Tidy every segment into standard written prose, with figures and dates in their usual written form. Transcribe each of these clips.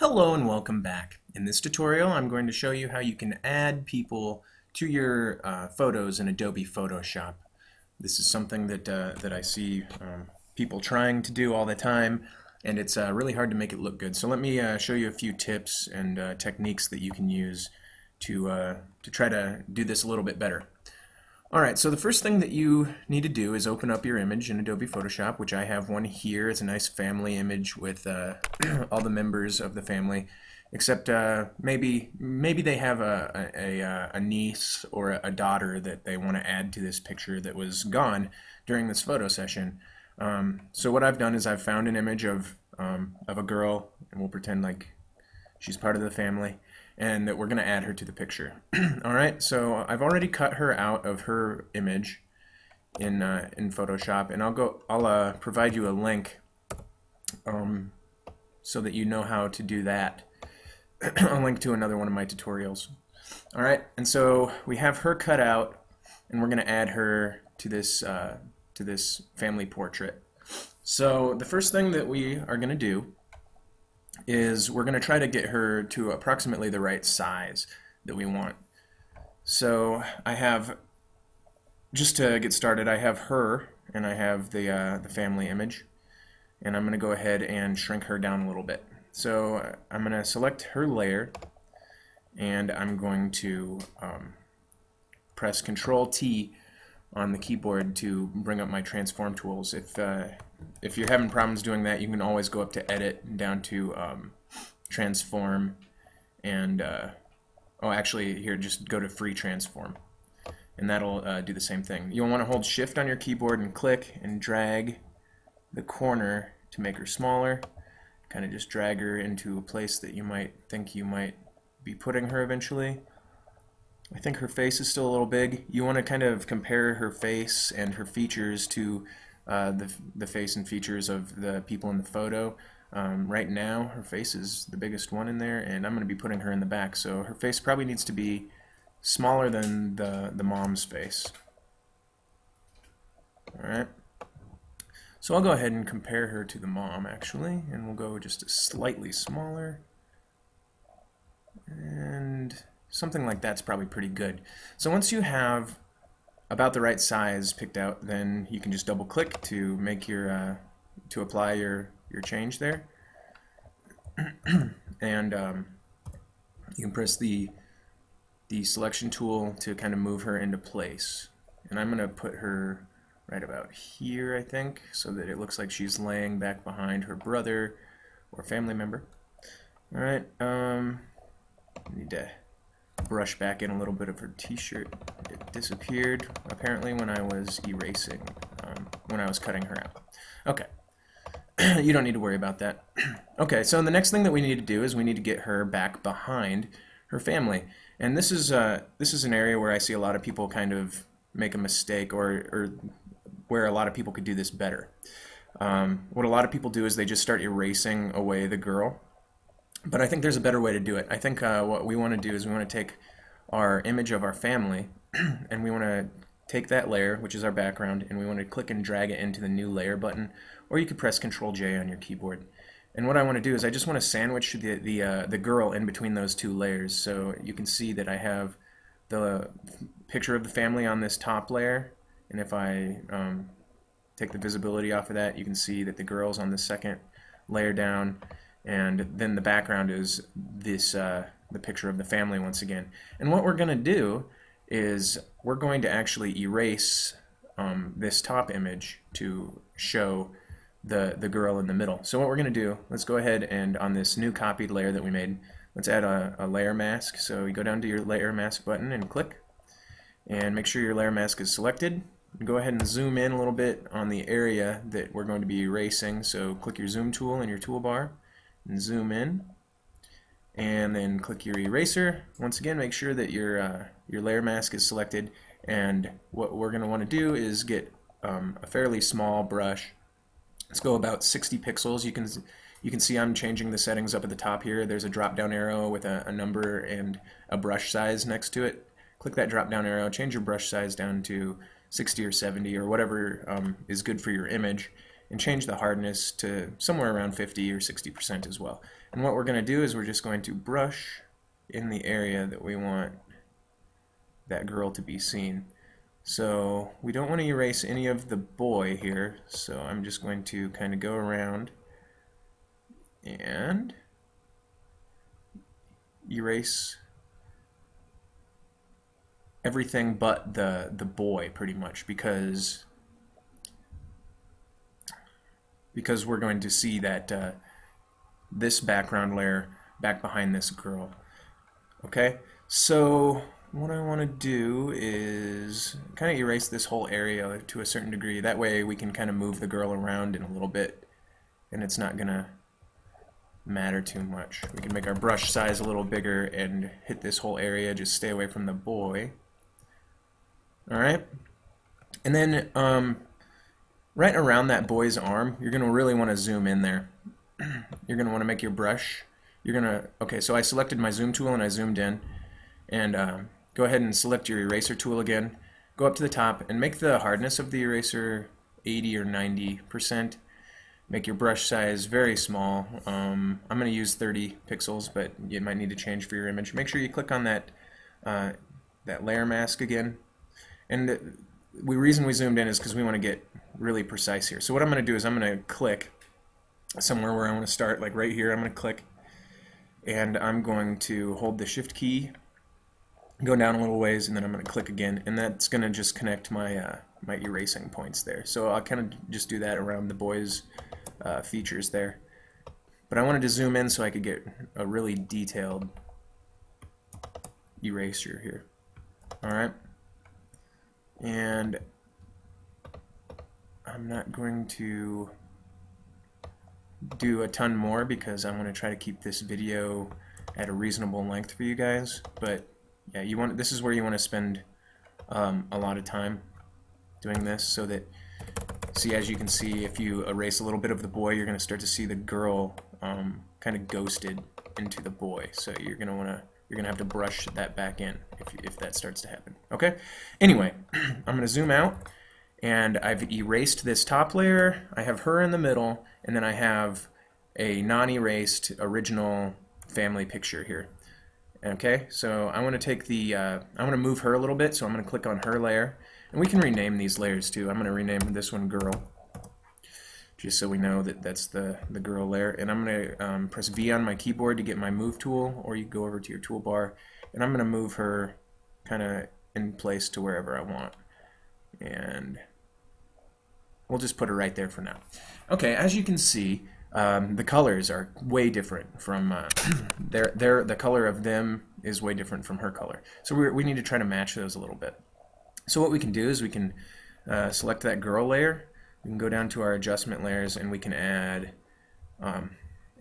Hello and welcome back. In this tutorial I'm going to show you how you can add people to your photos in Adobe Photoshop. This is something that, I see people trying to do all the time, and it's really hard to make it look good. So let me show you a few tips and techniques that you can use to try to do this a little bit better. Alright, so the first thing that you need to do is open up your image in Adobe Photoshop, which I have one here. It's a nice family image with all the members of the family, except maybe they have a niece or a daughter that they want to add to this picture that was gone during this photo session. So what I've done is I've found an image of a girl, and we'll pretend like she's part of the family, and that we're going to add her to the picture. Alright, so I've already cut her out of her image in Photoshop, and I'll provide you a link so that you know how to do that. I'll link to another one of my tutorials. Alright, and so we have her cut out, and we're going to add her to this family portrait. So the first thing that we are going to do is we're going to try to get her to approximately the right size that we want. So I have, just to get started, I have her, and I have the family image, and I'm going to go ahead and shrink her down a little bit. So I'm going to select her layer, and I'm going to press Control-T on the keyboard to bring up my transform tools. If you're having problems doing that, you can always go up to Edit and down to Transform, and oh, actually here, just go to Free Transform, and that'll do the same thing. You'll want to hold Shift on your keyboard and click and drag the corner to make her smaller. Kind of just drag her into a place that you might think you might be putting her eventually. I think her face is still a little big. You want to kind of compare her face and her features to the face and features of the people in the photo. Right now her face is the biggest one in there, and I'm going to be putting her in the back, so her face probably needs to be smaller than the mom's face. Alright, so I'll go ahead and compare her to the mom, actually, and we'll go just slightly smaller, and something like that's probably pretty good. So once you have about the right size picked out, then you can just double click to make your to apply your change there, and you can press the selection tool to kind of move her into place. And I'm gonna put her right about here, I think, so that it looks like she's laying back behind her brother or family member. All right, need to brush back in a little bit of her t-shirt. It disappeared apparently when I was erasing, when I was cutting her out. Okay, you don't need to worry about that. Okay, so the next thing that we need to do is we need to get her back behind her family, and this is an area where I see a lot of people kind of make a mistake, or where a lot of people could do this better. What a lot of people do is they just start erasing away the girl. But I think there's a better way to do it. I think what we want to do is we want to take our image of our family, and we want to take that layer, which is our background, and we want to click and drag it into the new layer button, or you could press Control-J on your keyboard. And what I want to do is I just want to sandwich the girl in between those two layers. So you can see that I have the picture of the family on this top layer, and if I take the visibility off of that, you can see that the girl's on the second layer down. And then the background is this the picture of the family once again. And what we're going to do is we're going to actually erase this top image to show the girl in the middle. So what we're going to do, let's go ahead and on this new copied layer that we made, let's add a layer mask. So you go down to your layer mask button and click, and make sure your layer mask is selected. Go ahead and zoom in a little bit on the area that we're going to be erasing. So click your zoom tool in your toolbar and zoom in, and then click your eraser. Once again, make sure that your layer mask is selected, and what we're going to want to do is get a fairly small brush. Let's go about 60 pixels. You can see I'm changing the settings up at the top here. There's a drop down arrow with a number and a brush size next to it. Click that drop down arrow, change your brush size down to 60 or 70 or whatever is good for your image, and change the hardness to somewhere around 50 or 60% as well. And what we're going to do is we're just going to brush in the area that we want that girl to be seen. So we don't want to erase any of the boy here, so I'm just going to kind of go around and erase everything but the boy, pretty much, because we're going to see that this background layer back behind this girl. Okay, so what I want to do is kind of erase this whole area to a certain degree. That way we can kind of move the girl around in a little bit and it's not gonna matter too much. We can make our brush size a little bigger and hit this whole area, just stay away from the boy. Alright, and then right around that boy's arm, you're gonna really want to zoom in there. You're gonna want to make your brush. Okay, so I selected my zoom tool and I zoomed in, and go ahead and select your eraser tool again, go up to the top and make the hardness of the eraser 80 or 90%. Make your brush size very small. I'm going to use 30 pixels, but you might need to change for your image. Make sure you click on that that layer mask again, and the reason we zoomed in is because we want to get really precise here. So what I'm going to do is I'm going to click somewhere where I want to start, like right here. I'm going to click and I'm going to hold the shift key, go down a little ways, and then I'm going to click again, and that's going to just connect my my erasing points there. So I'll kind of just do that around the boy's features there. But I wanted to zoom in so I could get a really detailed eraser here. Alright, and I'm not going to do a ton more because I want to try to keep this video at a reasonable length for you guys. But yeah, you want, this is where you want to spend a lot of time doing this, so that, see, as you can see, if you erase a little bit of the boy, you're going to start to see the girl kind of ghosted into the boy. So you're going to want to, you're going to have to brush that back in if that starts to happen. Okay. Anyway, I'm going to zoom out, and I've erased this top layer. I have her in the middle, and then I have a non-erased original family picture here. Okay, so I want to take the, I want to move her a little bit, so I'm going to click on her layer. And we can rename these layers too. I'm going to rename this one girl, just so we know that that's the girl layer. And I'm going to press V on my keyboard to get my move tool, or you go over to your toolbar. And I'm going to move her kind of in place to wherever I want. And we'll just put her right there for now. Okay, as you can see, the colors are way different from the color of them is way different from her color. So we need to try to match those a little bit. So what we can do is we can select that girl layer, we can go down to our adjustment layers, and we can add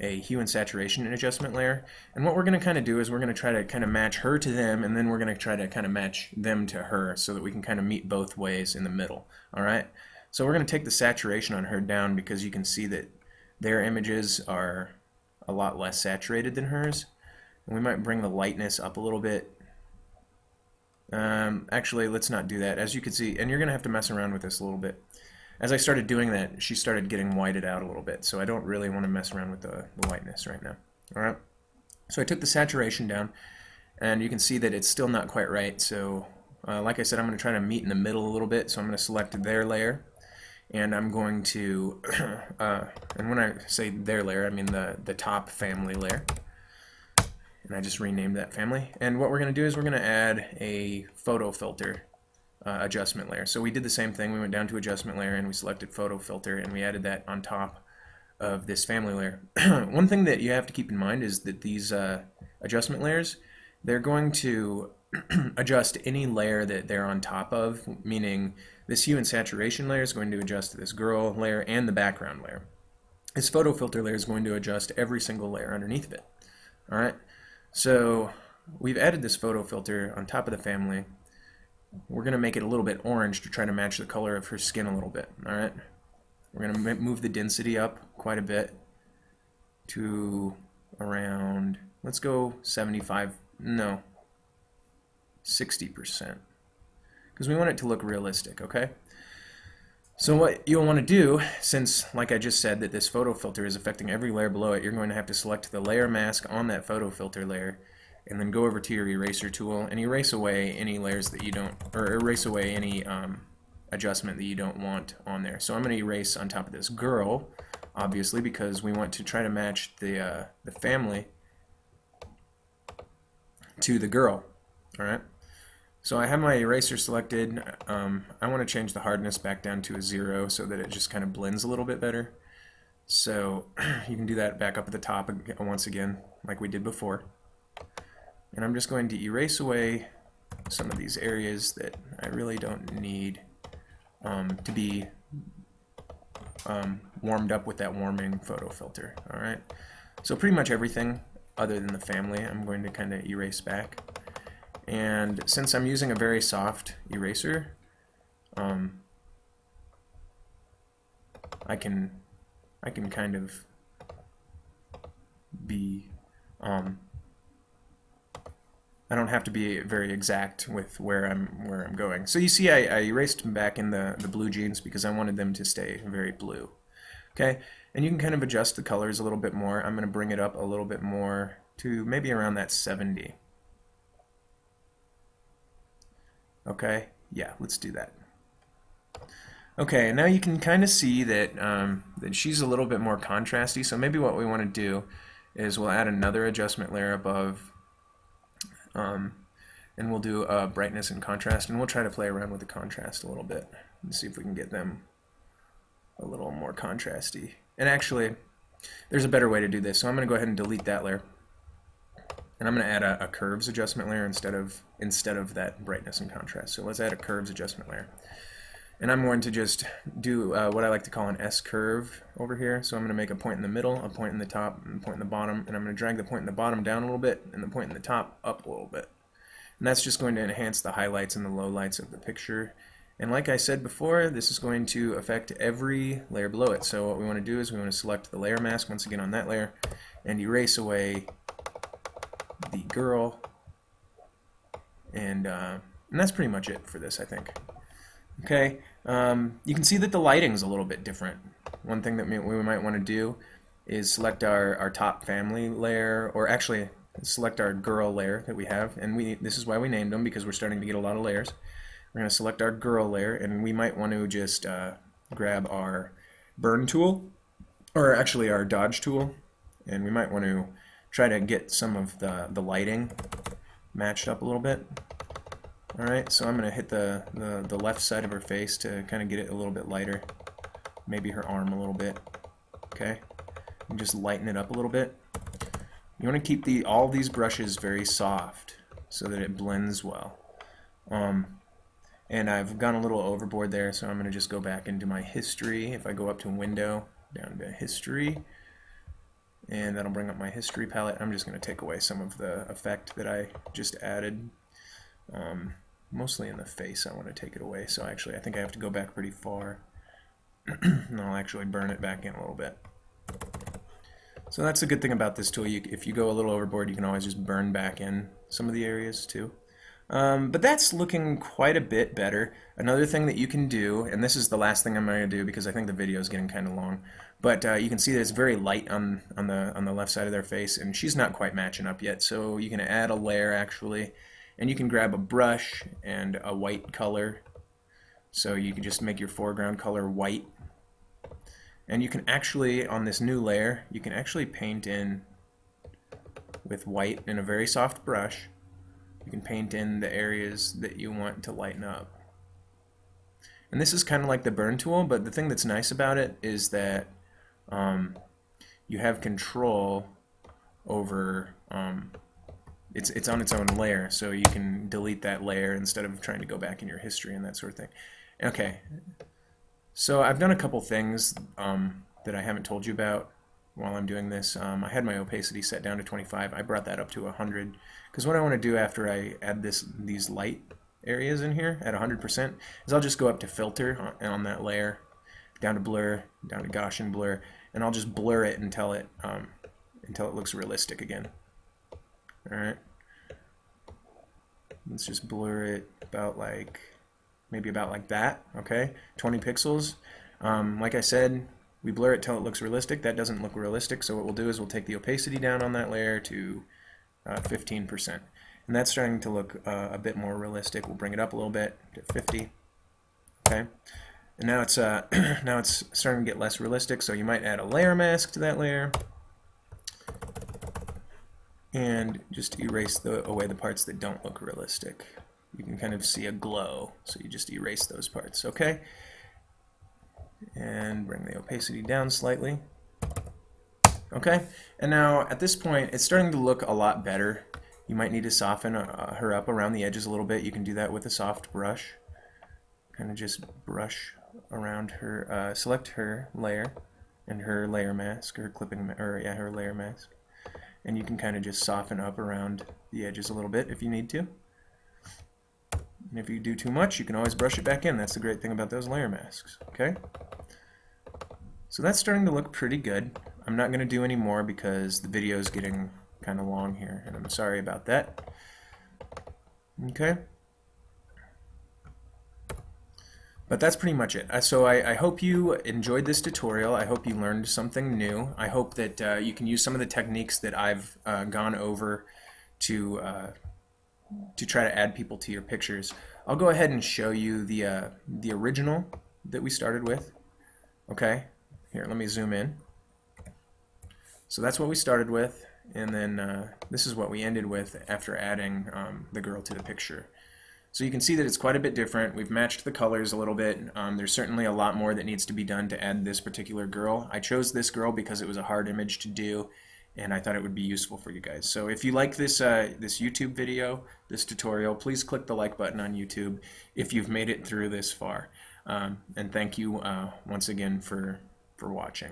a hue and saturation adjustment layer. And what we're going to kind of do is we're going to try to kind of match her to them, and then we're going to try to kind of match them to her, so that we can kind of meet both ways in the middle. Alright, so we're going to take the saturation on her down, because you can see that their images are a lot less saturated than hers, and we might bring the lightness up a little bit. Actually, let's not do that. As you can see, and you're gonna have to mess around with this a little bit. As I started doing that, she started getting whited out a little bit, so I don't really want to mess around with the whiteness right now. Alright, so I took the saturation down, and you can see that it's still not quite right. So like I said, I'm gonna try to meet in the middle a little bit, so I'm gonna select their layer. And I'm going to, and when I say their layer, I mean the top family layer. And I just renamed that family. And what we're going to do is we're going to add a photo filter adjustment layer. So we did the same thing. We went down to adjustment layer and we selected photo filter, and we added that on top of this family layer. One thing that you have to keep in mind is that these adjustment layers, they're going to adjust any layer that they're on top of, meaning this hue and saturation layer is going to adjust to this girl layer and the background layer. This photo filter layer is going to adjust every single layer underneath of it. Alright, so we've added this photo filter on top of the family. We're gonna make it a little bit orange to try to match the color of her skin a little bit. Alright, we're gonna move the density up quite a bit to around, let's go 75, no, 60%, because we want it to look realistic. Okay, So what you'll want to do, since like I just said that this photo filter is affecting every layer below it, you're going to have to select the layer mask on that photo filter layer and then go over to your eraser tool and erase away any layers that you don't, or erase away any adjustment that you don't want on there. So I'm going to erase on top of this girl, obviously, because we want to try to match the family to the girl. Alright? So I have my eraser selected. I want to change the hardness back down to a 0 so that it just kind of blends a little bit better. So you can do that back up at the top once again like we did before. And I'm just going to erase away some of these areas that I really don't need to be warmed up with that warming photo filter. Alright, so pretty much everything other than the family I'm going to kind of erase back. And since I'm using a very soft eraser, I can kind of be I don't have to be very exact with where I'm going. So you see I erased them back in the blue jeans because I wanted them to stay very blue. Okay, and you can kind of adjust the colors a little bit more. I'm going to bring it up a little bit more to maybe around that 70. Okay, yeah, let's do that. Okay, now you can kind of see that, that she's a little bit more contrasty, so maybe what we want to do is we'll add another adjustment layer above, and we'll do brightness and contrast, and we'll try to play around with the contrast a little bit and see if we can get them a little more contrasty. And actually, there's a better way to do this, so I'm going to go ahead and delete that layer. And I'm going to add a curves adjustment layer instead of that brightness and contrast. So let's add a curves adjustment layer. And I'm going to just do what I like to call an S curve over here. So I'm going to make a point in the middle, a point in the top, and a point in the bottom. And I'm going to drag the point in the bottom down a little bit and the point in the top up a little bit. And that's just going to enhance the highlights and the lowlights of the picture. And like I said before, this is going to affect every layer below it. So what we want to do is we want to select the layer mask once again on that layer and erase away the girl, and that's pretty much it for this, I think. Okay, you can see that the lighting is a little bit different. One thing that we might want to do is select our top family layer, or actually select our girl layer that we have, and this is why we named them, because we're starting to get a lot of layers. We're going to select our girl layer, and we might want to just grab our burn tool, or actually our dodge tool, and we might want to try to get some of the lighting matched up a little bit. Alright, so I'm going to hit the left side of her face to kind of get it a little bit lighter. Maybe her arm a little bit. Okay, and just lighten it up a little bit. You want to keep all these brushes very soft so that it blends well. And I've gone a little overboard there, so I'm going to just go back into my history. If I go up to window, down to history, and that'll bring up my history palette. I'm just going to take away some of the effect that I just added, mostly in the face. I want to take it away, so actually I think I have to go back pretty far and I'll actually burn it back in a little bit. So that's a good thing about this tool. If you go a little overboard, you can always just burn back in some of the areas too. But that's looking quite a bit better. Another thing that you can do, and this is the last thing I'm going to do because I think the video is getting kind of long, but you can see that it's very light on the left side of their face, and she's not quite matching up yet, so you can add a layer actually, and you can grab a brush and a white color, so you can just make your foreground color white, and you can actually, on this new layer, you can actually paint in with white and a very soft brush. You can paint in the areas that you want to lighten up. And this is kind of like the burn tool, but the thing that's nice about it is that you have control over, it's on its own layer, so you can delete that layer instead of trying to go back in your history and that sort of thing. Okay, so I've done a couple things that I haven't told you about while I'm doing this. I had my opacity set down to 25. I brought that up to 100 because what I want to do after I add these light areas in here at 100% is I'll just go up to filter on that layer, down to blur, down to Gaussian blur, and I'll just blur it until it looks realistic again. All right, let's just blur it about like maybe about like that, okay? 20 pixels. Like I said, we blur it till it looks realistic. That doesn't look realistic, so what we'll do is we'll take the opacity down on that layer to 15%. And that's starting to look a bit more realistic. We'll bring it up a little bit to 50, okay? And now it's now it's starting to get less realistic, so you might add a layer mask to that layer and just erase away the parts that don't look realistic. You can kind of see a glow, so you just erase those parts, okay? And bring the opacity down slightly. Okay, and now at this point it's starting to look a lot better. You might need to soften her up around the edges a little bit. You can do that with a soft brush. Kind of just brush around her, select her layer and her layer mask, her clipping, or yeah, her layer mask. And you can kind of just soften up around the edges a little bit if you need to. And if you do too much, you can always brush it back in. That's the great thing about those layer masks, okay? So that's starting to look pretty good. I'm not going to do any more because the video is getting kind of long here, and I'm sorry about that. Okay? But that's pretty much it. So I hope you enjoyed this tutorial. I hope you learned something new. I hope that you can use some of the techniques that I've gone over to try to add people to your pictures. I'll go ahead and show you the original that we started with. Okay, here, let me zoom in. So that's what we started with, and then this is what we ended with after adding the girl to the picture. So you can see that it's quite a bit different. We've matched the colors a little bit. There's certainly a lot more that needs to be done to add this particular girl. I chose this girl because it was a hard image to do, and I thought it would be useful for you guys. So if you like this this YouTube video, this tutorial, please click the like button on YouTube if you've made it through this far. And thank you once again for watching.